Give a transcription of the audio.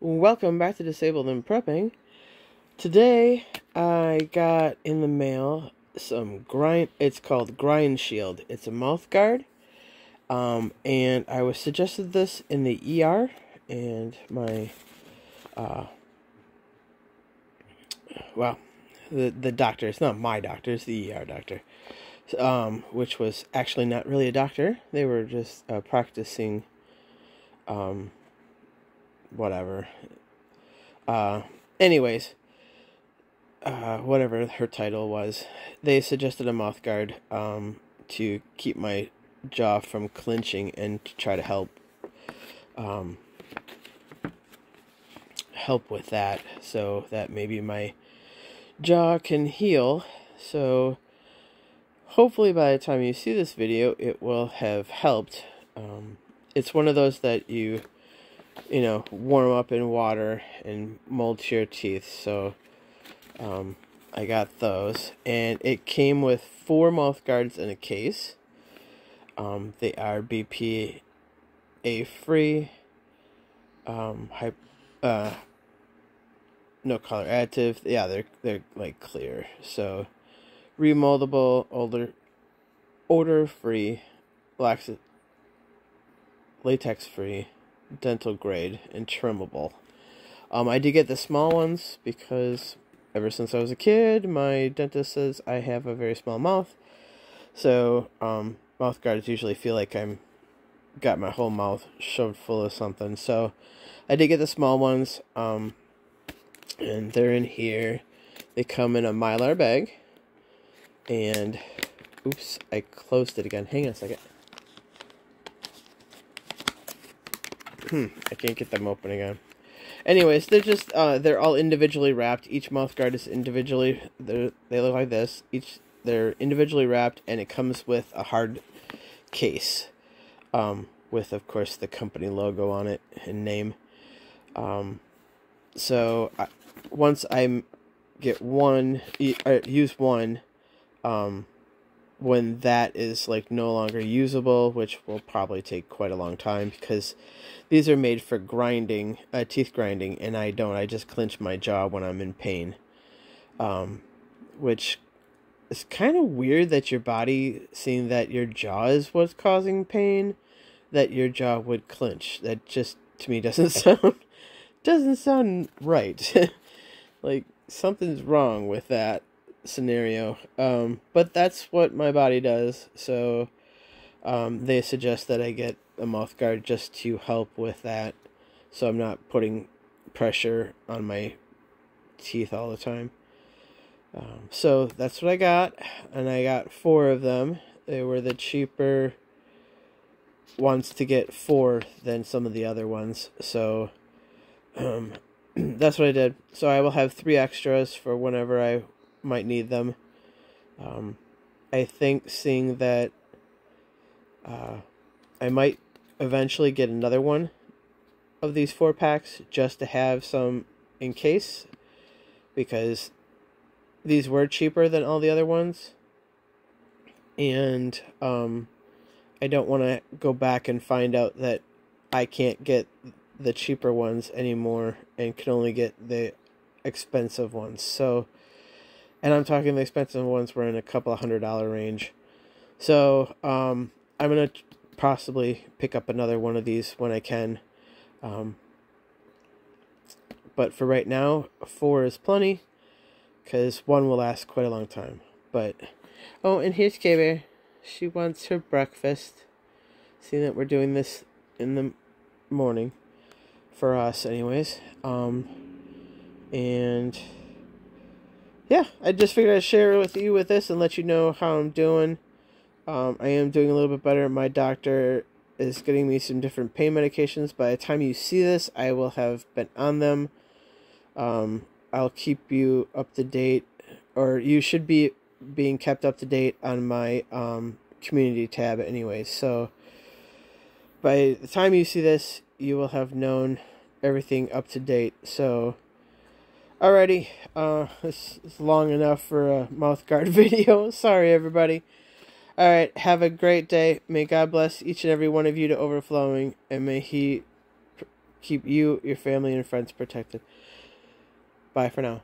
Welcome back to Disabled and Prepping. Today I got in the mail some it's called Grindshield. It's a mouth guard. And I was suggested this in the ER, and my well, the doctor, it's not my doctor, it's the ER doctor. Which was actually not really a doctor. They were just practicing whatever. Anyways, whatever her title was, they suggested a mouth guard to keep my jaw from clenching and to try to help with that, so that maybe my jaw can heal. So hopefully by the time you see this video, it will have helped. It's one of those that you know, warm up in water and mold to your teeth. So I got those, and it came with 4 mouth guards in a case. They are BPA free, no color additive. Yeah, they're like clear, so remoldable, odor free, latex free, dental grade, and trimmable. I do get the small ones because ever since I was a kid, my dentist says I have a very small mouth. So mouth guards usually feel like I'm got my whole mouth shoved full of something. So I did get the small ones, and they're in here. They come in a Mylar bag, and oops, I closed it again. Hang on a second. I can't get them open again. Anyways, they're just, they're all individually wrapped. Each mouth guard is individually, they look like this. They're individually wrapped, and it comes with a hard case. With, of course, the company logo on it and name. So, once I get one, or use one, when that is like no longer usable, which will probably take quite a long time, because these are made for grinding, teeth grinding, and I just clench my jaw when I'm in pain, which is kind of weird that your body, seeing that your jaw is what's causing pain, that your jaw would clench. That just to me doesn't sound right. Like something's wrong with that scenario. But that's what my body does. So they suggest that I get a mouth guard just to help with that, so I'm not putting pressure on my teeth all the time. So that's what I got, and I got 4 of them. They were the cheaper ones to get 4 than some of the other ones. So that's what I did. So I will have 3 extras for whenever I might need them. I think, seeing that I might eventually get another one of these 4 packs just to have some in case, because these were cheaper than all the other ones, and I don't want to go back and find out that I can't get the cheaper ones anymore and can only get the expensive ones. So, and I'm talking the expensive ones were in a couple of $100 range. So I'm going to possibly pick up another one of these when I can. But for right now, 4 is plenty, because 1 will last quite a long time. But, oh, and here's K-Bear. She wants her breakfast. Seeing that we're doing this in the morning, for us anyways. And yeah, I just figured I'd share with you with this and let you know how I'm doing. I am doing a little bit better. My doctor is getting me some different pain medications. By the time you see this, I will have been on them. I'll keep you up to date, or you should be being kept up to date on my community tab anyway. So by the time you see this, you will have known everything up to date. So alrighty, this is long enough for a mouth guard video. Sorry, everybody. Alright, have a great day. May God bless each and every one of you to overflowing, and may He keep you, your family, and friends protected. Bye for now.